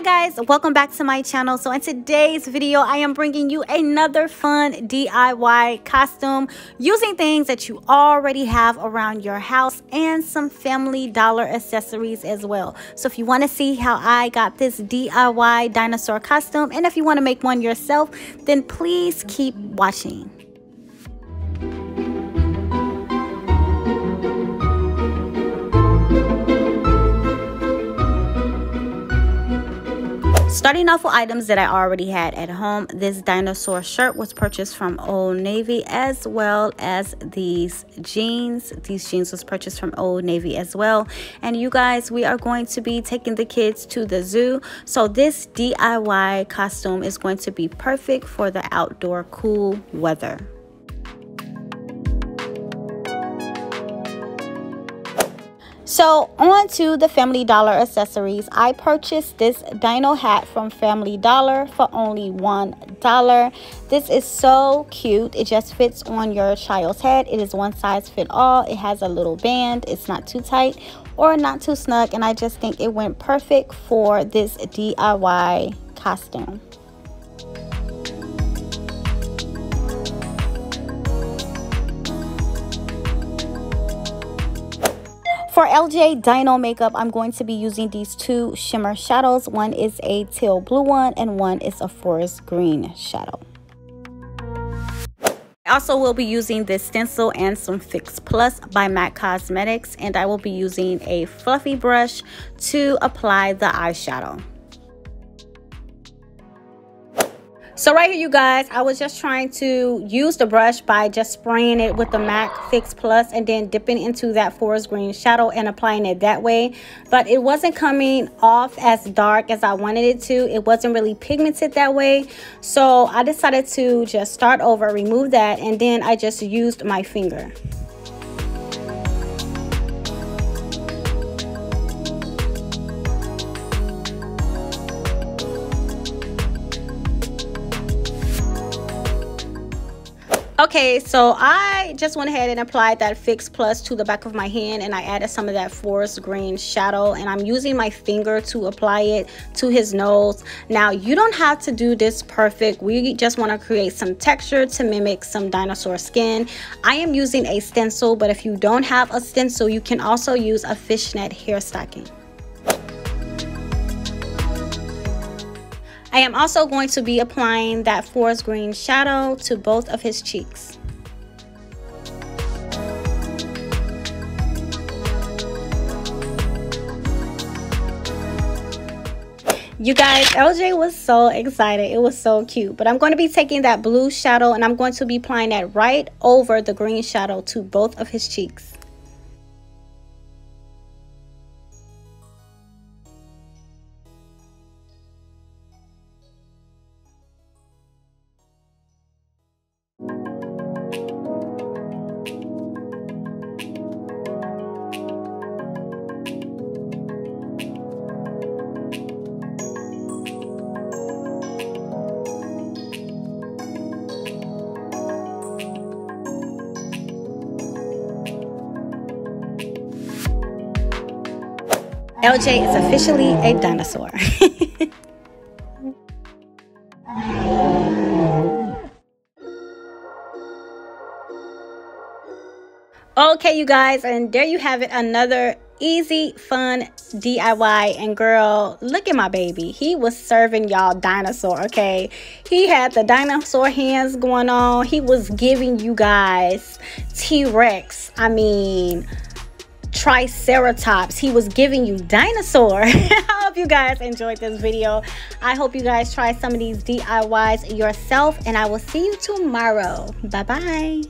Hi guys, welcome back to my channel. So in today's video I am bringing you another fun DIY costume using things that you already have around your house and some Family Dollar accessories as well. So if you want to see how I got this DIY dinosaur costume, and if you want to make one yourself, then please keep watching. Starting off with items that I already had at home, this dinosaur shirt was purchased from Old Navy, as well as these jeans. These jeans was purchased from Old Navy as well. And you guys, we are going to be taking the kids to the zoo. So this DIY costume is going to be perfect for the outdoor cool weather. So on to the Family Dollar accessories. I purchased this dino hat from Family Dollar for only $1. This is so cute. It just fits on your child's head. It is one size fit all. It has a little band. It's not too tight or not too snug. And I just think it went perfect for this DIY costume. For LJ Dino makeup, I'm going to be using these two shimmer shadows. One is a teal blue one and one is a forest green shadow. I also will be using this stencil and some Fix Plus by MAC Cosmetics, and I will be using a fluffy brush to apply the eyeshadow. So right here, you guys, I was just trying to use the brush by just spraying it with the MAC Fix Plus and then dipping into that forest green shadow and applying it that way. But it wasn't coming off as dark as I wanted it to. It wasn't really pigmented that way. So I decided to just start over, remove that, and then I just used my finger. Okay, so I just went ahead and applied that Fix Plus to the back of my hand, and I added some of that forest green shadow, and I'm using my finger to apply it to his nose. Now, you don't have to do this perfect. We just want to create some texture to mimic some dinosaur skin. I am using a stencil, but if you don't have a stencil, you can also use a fishnet hair stocking. I am also going to be applying that forest green shadow to both of his cheeks. You guys, LJ was so excited. It was so cute. But I'm going to be taking that blue shadow and I'm going to be applying that right over the green shadow to both of his cheeks. LJ is officially a dinosaur. Okay, you guys, and there you have it, another easy, fun DIY. And girl, look at my baby. He was serving y'all dinosaur, okay? He had the dinosaur hands going on. He was giving you guys T-Rex. I mean, Triceratops. He was giving you dinosaur. I hope you guys enjoyed this video. I hope you guys try some of these DIYs yourself, and I will see you tomorrow. Bye bye.